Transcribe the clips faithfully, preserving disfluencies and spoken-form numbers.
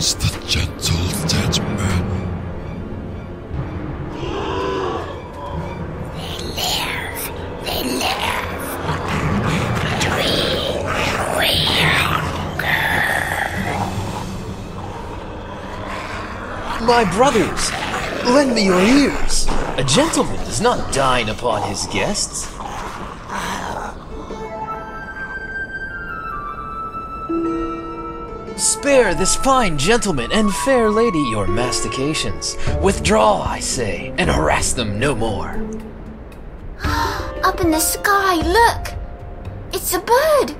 mourns the gentle dead man. They live, they live. Dream, we hunger. My brothers, lend me your ears. A gentleman does not dine upon his guests. Spare this fine gentleman and fair lady your mastications. Withdraw, I say, and harass them no more. Up in the sky, look! It's a bird!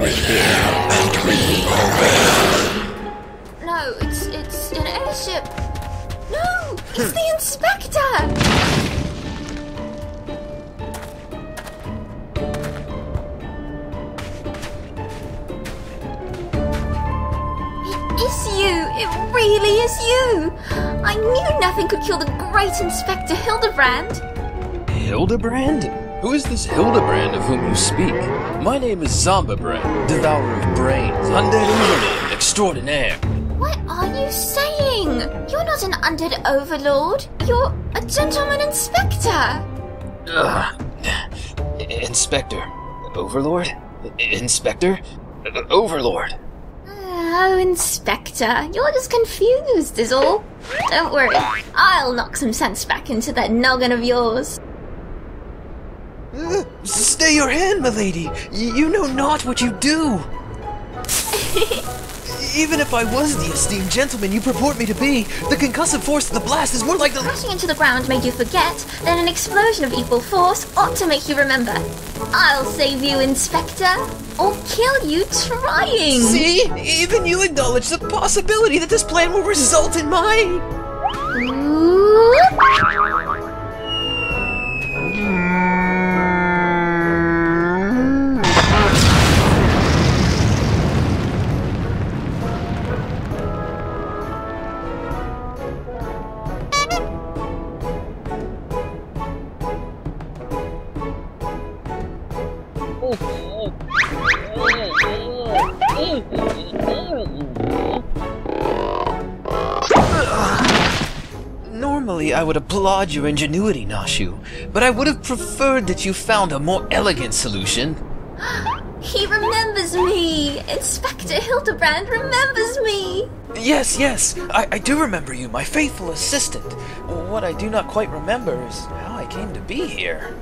We hear and we obey! No, it's, it's an airship! No, it's the Inspector! It really is you! I knew nothing could kill the great Inspector Hildibrand! Hildibrand? Who is this Hildibrand of whom you speak? My name is Zombibrand, devourer of brains, undead overlord extraordinaire. What are you saying? You're not an undead overlord, you're a gentleman inspector! Ugh. Inspector. Overlord? Inspector? Overlord? Oh, Inspector, you're just confused is all. Don't worry, I'll knock some sense back into that noggin of yours. Uh, stay your hand, milady. Y- you know not what you do. Even if I was the esteemed gentleman you purport me to be, the concussive force of the blast is more like the... Crashing into the ground made you forget, then an explosion of equal force ought to make you remember. I'll save you, Inspector, or kill you trying! See? Even you acknowledge the possibility that this plan will result in my... Ooh. Normally, I would applaud your ingenuity, Nashu, but I would have preferred that you found a more elegant solution. He remembers me! Inspector Hildibrand remembers me! Yes, yes, I, I do remember you, my faithful assistant. What I do not quite remember is how I came to be here.